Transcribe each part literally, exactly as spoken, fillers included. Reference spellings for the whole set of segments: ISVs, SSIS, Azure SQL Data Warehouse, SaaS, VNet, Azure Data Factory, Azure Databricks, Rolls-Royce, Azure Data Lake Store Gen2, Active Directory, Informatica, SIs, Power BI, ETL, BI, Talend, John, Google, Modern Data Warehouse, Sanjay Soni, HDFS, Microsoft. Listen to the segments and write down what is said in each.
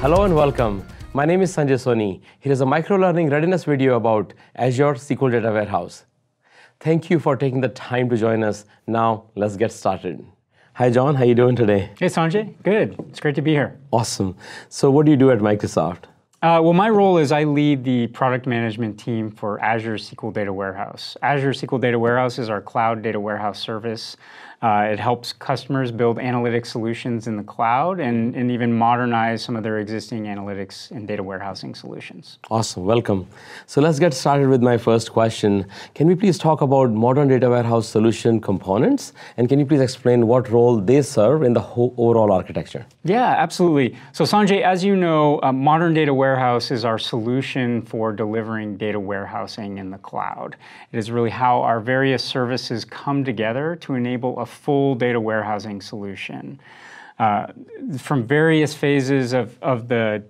Hello and welcome. My name is Sanjay Soni. Here is a microlearning readiness video about Azure S Q L Data Warehouse. Thank you for taking the time to join us. Now, let's get started. Hi, John. How are you doing today? Hey, Sanjay. Good. It's great to be here. Awesome. So what do you do at Microsoft? Uh, well, my role is I lead the product management team for Azure S Q L Data Warehouse. Azure S Q L Data Warehouse is our cloud data warehouse service. Uh, it helps customers build analytic solutions in the cloud and, and even modernize some of their existing analytics and data warehousing solutions. Awesome. Welcome. So let's get started with my first question. Can we please talk about modern data warehouse solution components? And can you please explain what role they serve in the whole overall architecture? Yeah, absolutely. So Sanjay, as you know, uh, modern data warehouse Warehouse is our solution for delivering data warehousing in the cloud. It is really how our various services come together to enable a full data warehousing solution. Uh, from various phases of, of the,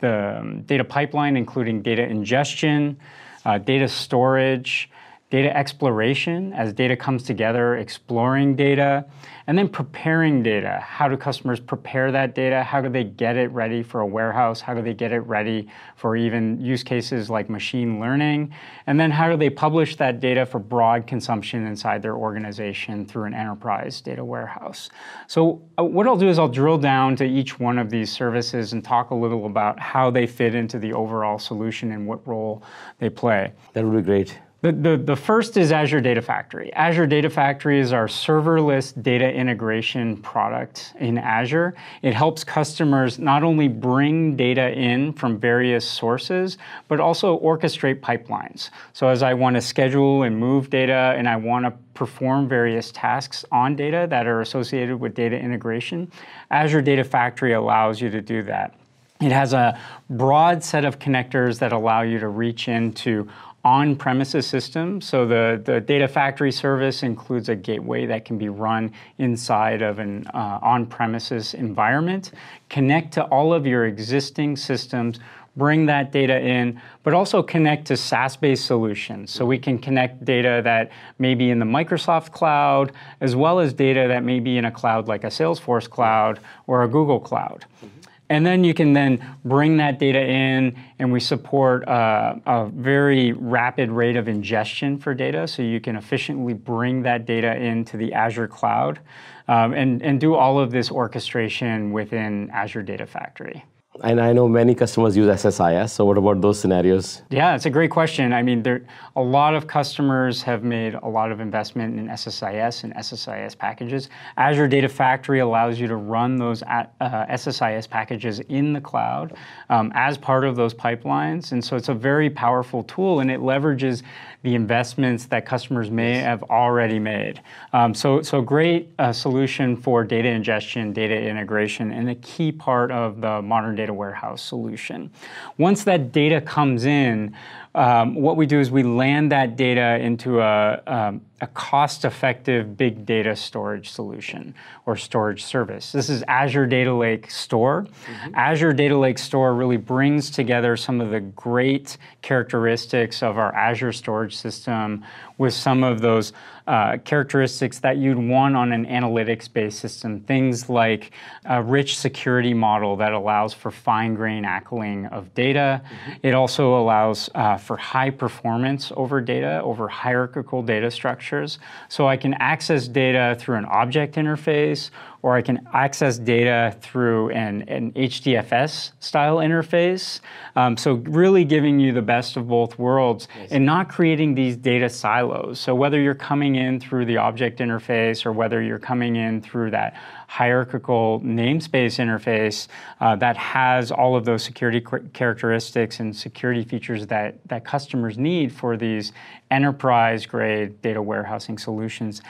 the data pipeline, including data ingestion, uh, data storage, data exploration, as data comes together, exploring data, and then preparing data. How do customers prepare that data? How do they get it ready for a warehouse? How do they get it ready for even use cases like machine learning? And then how do they publish that data for broad consumption inside their organization through an enterprise data warehouse? So what I'll do is I'll drill down to each one of these services and talk a little about how they fit into the overall solution and what role they play. That would be great. The, the, the first is Azure Data Factory. Azure Data Factory is our serverless data integration product in Azure. It helps customers not only bring data in from various sources, but also orchestrate pipelines. So as I want to schedule and move data and I want to perform various tasks on data that are associated with data integration, Azure Data Factory allows you to do that. It has a broad set of connectors that allow you to reach into on-premises system. So the, the Data Factory service includes a gateway that can be run inside of an uh, on-premises environment, connect to all of your existing systems, bring that data in, but also connect to SaaS-based solutions. So we can connect data that may be in the Microsoft cloud, as well as data that may be in a cloud like a Salesforce cloud or a Google cloud. Mm-hmm. And then you can then bring that data in, and we support uh, a very rapid rate of ingestion for data, so you can efficiently bring that data into the Azure cloud um, and, and do all of this orchestration within Azure Data Factory. And I know many customers use S S I S, so what about those scenarios? Yeah, it's a great question. I mean, there, a lot of customers have made a lot of investment in S S I S and S S I S packages. Azure Data Factory allows you to run those uh, S S I S packages in the cloud um, as part of those pipelines. And so it's a very powerful tool, and it leverages the investments that customers may have already made. Um, so, so great uh, solution for data ingestion, data integration, and a key part of the modern data warehouse solution. Once that data comes in, um, what we do is we land that data into a, a, a cost-effective big data storage solution or storage service. This is Azure Data Lake Store. Mm-hmm. Azure Data Lake Store really brings together some of the great characteristics of our Azure storage system with some of those uh, characteristics that you'd want on an analytics-based system. Things like a rich security model that allows for fine-grained ACLing of data. Mm-hmm. It also allows uh, for high performance over data, over hierarchical data structures. So I can access data through an object interface, or I can access data through an, an H D F S style interface. Um, so really giving you the best of both worlds and not creating these data silos. So whether you're coming in through the object interface or whether you're coming in through that hierarchical namespace interface uh, that has all of those security characteristics and security features that, that customers need for these enterprise-grade data warehousing solutions,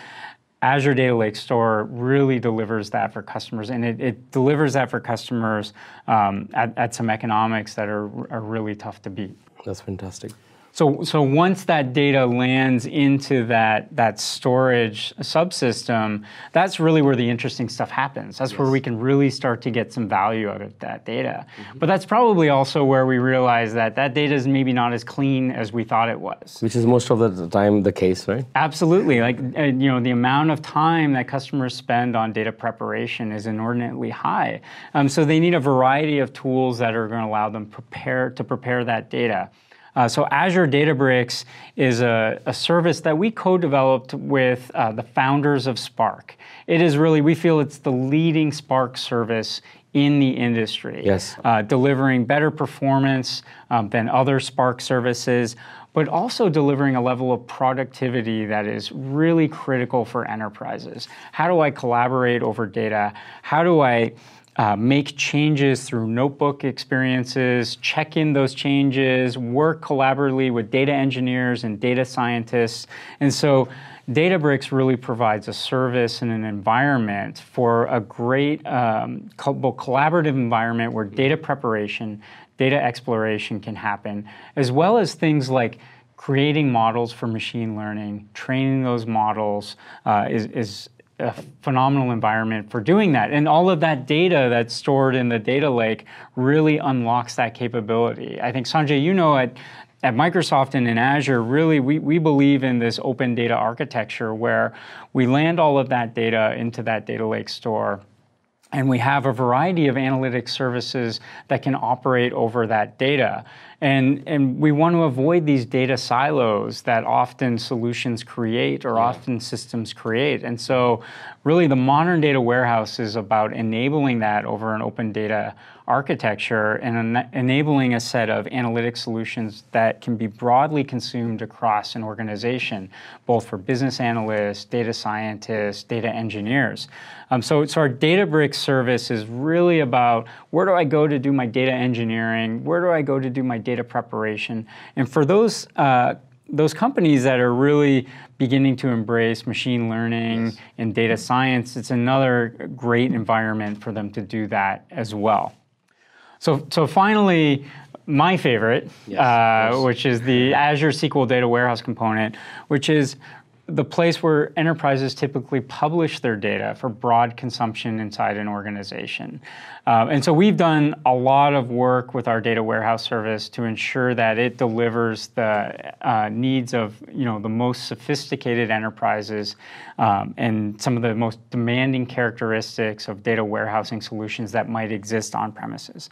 Azure Data Lake Store really delivers that for customers, and it, it delivers that for customers um, at, at some economics that are, are really tough to beat. That's fantastic. So, so once that data lands into that, that storage subsystem, that's really where the interesting stuff happens. That's yes. where we can really start to get some value out of that data. Mm-hmm. But that's probably also where we realize that that data is maybe not as clean as we thought it was. Which is most of the time the case, right? Absolutely. Like, you know, the amount of time that customers spend on data preparation is inordinately high. Um, so they need a variety of tools that are going to allow them prepare, to prepare that data. Uh, so Azure Databricks is a, a service that we co-developed with uh, the founders of Spark. It is really, we feel it's the leading Spark service in the industry, yes. uh, delivering better performance um, than other Spark services, but also delivering a level of productivity that is really critical for enterprises. How do I collaborate over data? How do I Uh, make changes through notebook experiences, check in those changes, work collaboratively with data engineers and data scientists. And so Databricks really provides a service and an environment for a great um, collaborative environment where data preparation, data exploration can happen, as well as things like creating models for machine learning, training those models uh, is, is a phenomenal environment for doing that. And all of that data that's stored in the data lake really unlocks that capability. I think, Sanjay, you know, at, at Microsoft and in Azure, really, we, we believe in this open data architecture where we land all of that data into that data lake store. And we have a variety of analytic services that can operate over that data. And, and we want to avoid these data silos that often solutions create or yeah. often systems create. And so really the modern data warehouse is about enabling that over an open data architecture and en- enabling a set of analytic solutions that can be broadly consumed across an organization, both for business analysts, data scientists, data engineers. Um, so, so our Databricks service is really about where do I go to do my data engineering? Where do I go to do my data preparation? And for those uh, those companies that are really beginning to embrace machine learning yes. and data science, it's another great environment for them to do that as well. So, so finally, my favorite, yes, uh, which is the Azure S Q L Data Warehouse component, which is the place where enterprises typically publish their data for broad consumption inside an organization. Uh, and so we've done a lot of work with our data warehouse service to ensure that it delivers the uh, needs of, you know, the most sophisticated enterprises um, and some of the most demanding characteristics of data warehousing solutions that might exist on premises.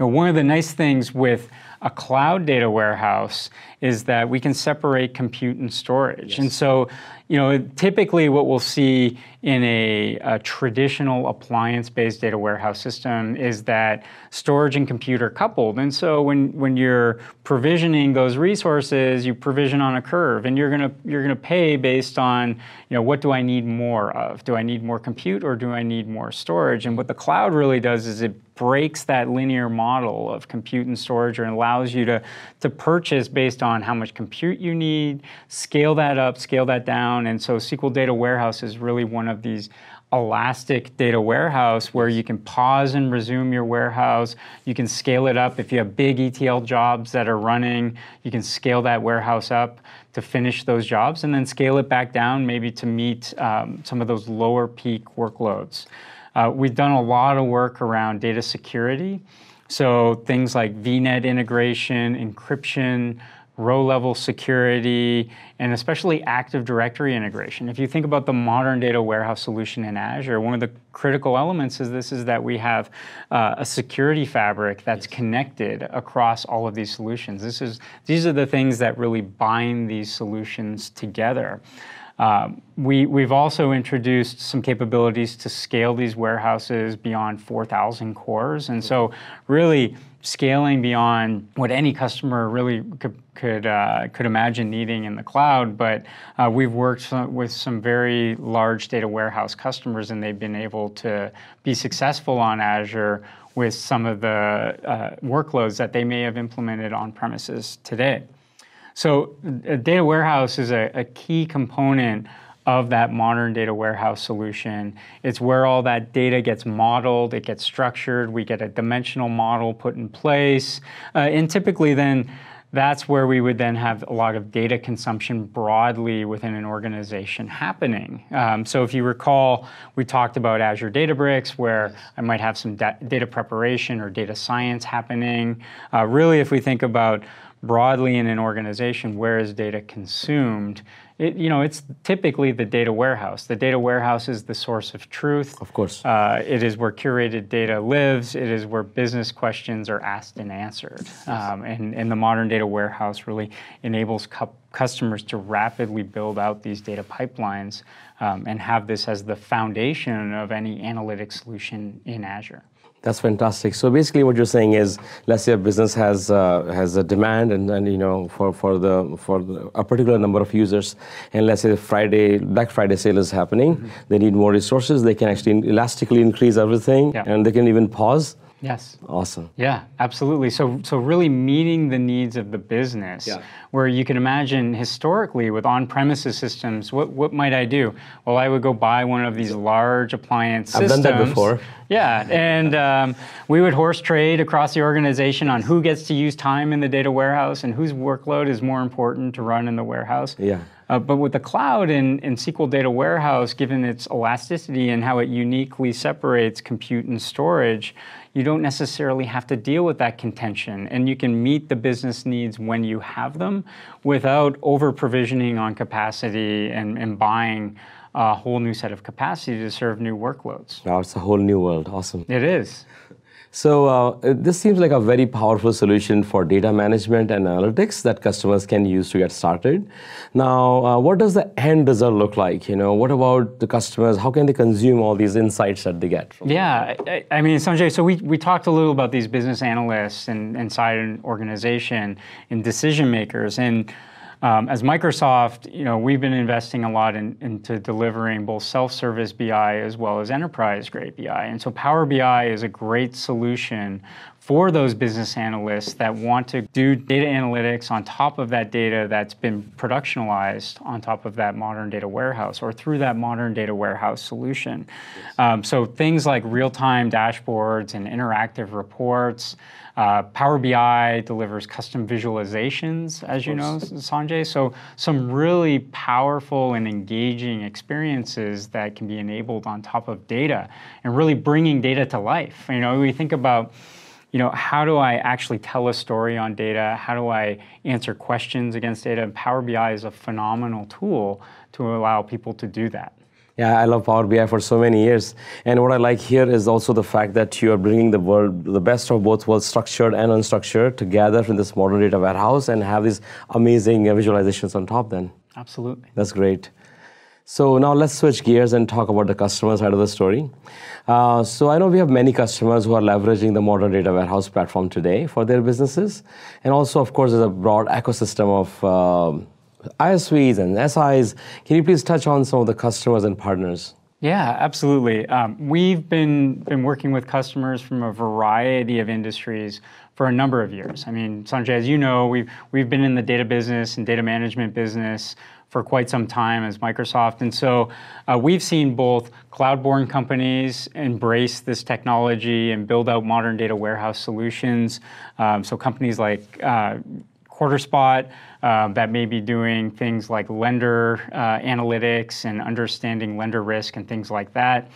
You know, one of the nice things with a cloud data warehouse is that we can separate compute and storage. Yes. And so, you know, typically what we'll see in a, a traditional appliance-based data warehouse system is that storage and compute are coupled. And so when, when you're provisioning those resources, you provision on a curve and you're gonna, you're gonna pay based on, you know, what do I need more of? Do I need more compute or do I need more storage? And what the cloud really does is it breaks that linear model of compute and storage and allows you to, to purchase based on how much compute you need, scale that up, scale that down. And so S Q L Data Warehouse is really one of these elastic data warehouse where you can pause and resume your warehouse. You can scale it up. If you have big E T L jobs that are running, you can scale that warehouse up to finish those jobs and then scale it back down maybe to meet um, some of those lower peak workloads. Uh, we've done a lot of work around data security. So things like V net integration, encryption, row-level security, and especially Active Directory integration. If you think about the modern data warehouse solution in Azure, one of the critical elements is this is that we have uh, a security fabric that's yes. connected across all of these solutions. This is, these are the things that really bind these solutions together. Um, we, we've also introduced some capabilities to scale these warehouses beyond four thousand cores. And so really scaling beyond what any customer really could, could, uh, could imagine needing in the cloud. But uh, we've worked with some very large data warehouse customers, and they've been able to be successful on Azure with some of the uh, workloads that they may have implemented on premises today. So a data warehouse is a, a key component of that modern data warehouse solution. It's where all that data gets modeled, it gets structured, we get a dimensional model put in place, uh, and typically then that's where we would then have a lot of data consumption broadly within an organization happening. Um, so if you recall, we talked about Azure Databricks, where I might have some da- data preparation or data science happening. Uh, really, if we think about broadly in an organization, where is data consumed? It, you know, it's typically the data warehouse. The data warehouse is the source of truth. Of course. Uh, it is where curated data lives. It is where business questions are asked and answered. Yes. Um, and, and the modern data warehouse really enables cu- customers to rapidly build out these data pipelines um, and have this as the foundation of any analytic solution in Azure. That's fantastic. So basically what you're saying is, let's say a business has uh, has a demand and, and you know for, for the for the, a particular number of users, and let's say Friday Black Friday sale is happening, mm-hmm. they need more resources, they can actually elastically increase everything, yeah. and they can even pause. Yes. Awesome. Yeah, absolutely. So so really meeting the needs of the business, yeah. where you can imagine historically with on-premises systems, what, what might I do? Well, I would go buy one of these large appliance I've systems. I've done that before. Yeah, and um, we would horse trade across the organization on who gets to use time in the data warehouse and whose workload is more important to run in the warehouse. Yeah. Uh, but with the cloud and, and S Q L Data Warehouse, given its elasticity and how it uniquely separates compute and storage, you don't necessarily have to deal with that contention, and you can meet the business needs when you have them without over-provisioning on capacity and, and buying a whole new set of capacity to serve new workloads. Wow, it's a whole new world. Awesome. It is. So uh, this seems like a very powerful solution for data management and analytics that customers can use to get started. Now, uh, what does the end result look like? You know, what about the customers? How can they consume all these insights that they get? Yeah, I, I mean, Sanjay, so we, we talked a little about these business analysts and inside an organization and decision makers. And Um, as Microsoft, you know, we've been investing a lot in, into delivering both self-service B I as well as enterprise-grade B I. And so Power B I is a great solution for those business analysts that want to do data analytics on top of that data that's been productionalized on top of that modern data warehouse or through that modern data warehouse solution. Yes. Um, so things like real-time dashboards and interactive reports. Uh, Power B I delivers custom visualizations, as you know, Sanjay. So some really powerful and engaging experiences that can be enabled on top of data and really bringing data to life. You know, we think about, you know, how do I actually tell a story on data? How do I answer questions against data? And Power B I is a phenomenal tool to allow people to do that. Yeah, I love Power B I for so many years. And what I like here is also the fact that you are bringing the world, the best of both worlds, structured and unstructured, together in this modern data warehouse and have these amazing visualizations on top then. Absolutely. That's great. So now let's switch gears and talk about the customer side of the story. Uh, so I know we have many customers who are leveraging the modern data warehouse platform today for their businesses. And also, of course, there's a broad ecosystem of uh, I S Vs and S Is. Can you please touch on some of the customers and partners? Yeah, absolutely. Um, we've been, been working with customers from a variety of industries for a number of years. I mean, Sanjay, as you know, we've, we've been in the data business and data management business for quite some time as Microsoft. And so uh, we've seen both cloud-born companies embrace this technology and build out modern data warehouse solutions. Um, so companies like uh, QuarterSpot uh, that may be doing things like lender uh, analytics and understanding lender risk and things like that,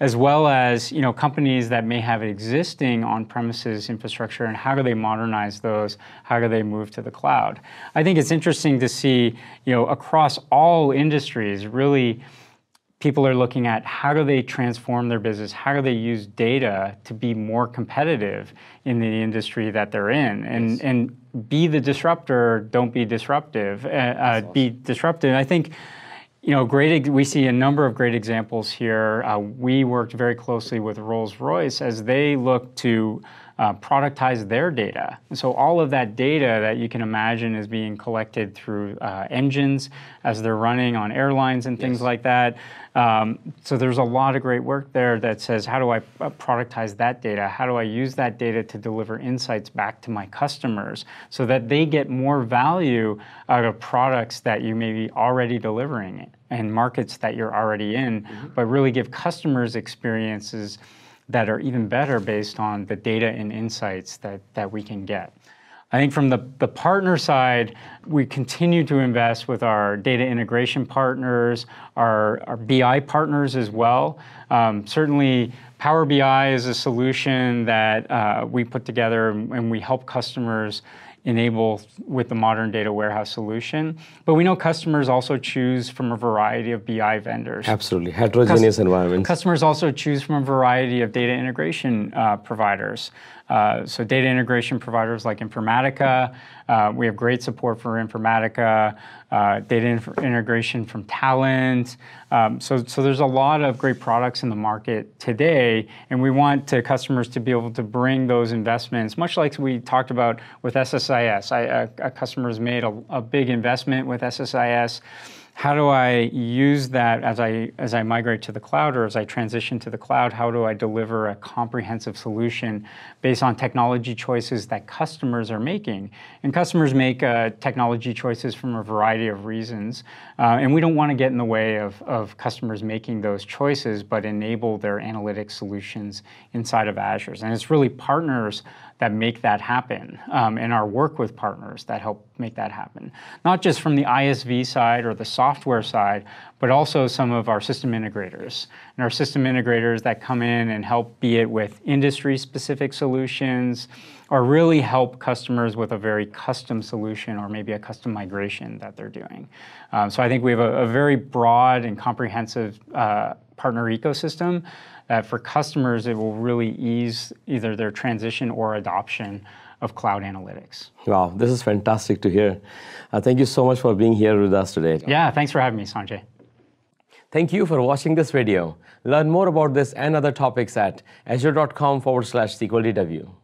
as well as, you know, companies that may have existing on-premises infrastructure and how do they modernize those? How do they move to the cloud? I think it's interesting to see, you know, across all industries, really people are looking at how do they transform their business? How do they use data to be more competitive in the industry that they're in? And, yes. and be the disruptor, don't be disruptive. Uh, uh, be disruptive, I think. You know, great. We see a number of great examples here. Uh, we worked very closely with Rolls-Royce as they look to uh, productize their data. And so all of that data that you can imagine is being collected through uh, engines as they're running on airlines and things yes. like that. Um, so there's a lot of great work there that says, how do I productize that data? How do I use that data to deliver insights back to my customers so that they get more value out of products that you may be already delivering it and markets that you're already in, mm-hmm. but really give customers experiences that are even better based on the data and insights that, that we can get. I think from the, the partner side, we continue to invest with our data integration partners, our, our B I partners as well. Um, certainly, Power B I is a solution that uh, we put together and we help customers enable with the modern data warehouse solution. But we know customers also choose from a variety of B I vendors. Absolutely, heterogeneous Cust environments. Customers also choose from a variety of data integration uh, providers. Uh, so data integration providers like Informatica, uh, we have great support for Informatica, uh, data inf integration from Talend. Um, so, so there's a lot of great products in the market today, and we want to customers to be able to bring those investments, much like we talked about with S S I S. I, a, a customer's made a, a big investment with S S I S. How do I use that as I, as I migrate to the cloud or as I transition to the cloud? How do I deliver a comprehensive solution based on technology choices that customers are making? And customers make uh, technology choices from a variety of reasons. Uh, and we don't want to get in the way of, of customers making those choices, but enable their analytic solutions inside of Azure. And it's really partners that make that happen, um, and our work with partners that help make that happen. Not just from the I S V side or the software side, but also some of our system integrators. And our system integrators that come in and help, be it with industry-specific solutions, or really help customers with a very custom solution or maybe a custom migration that they're doing. Um, so I think we have a, a very broad and comprehensive uh, partner ecosystem that for customers, it will really ease either their transition or adoption of cloud analytics. Wow, this is fantastic to hear. Uh, thank you so much for being here with us today. Yeah, thanks for having me, Sanjay. Thank you for watching this video. Learn more about this and other topics at azure dot com forward slash S Q L Data View.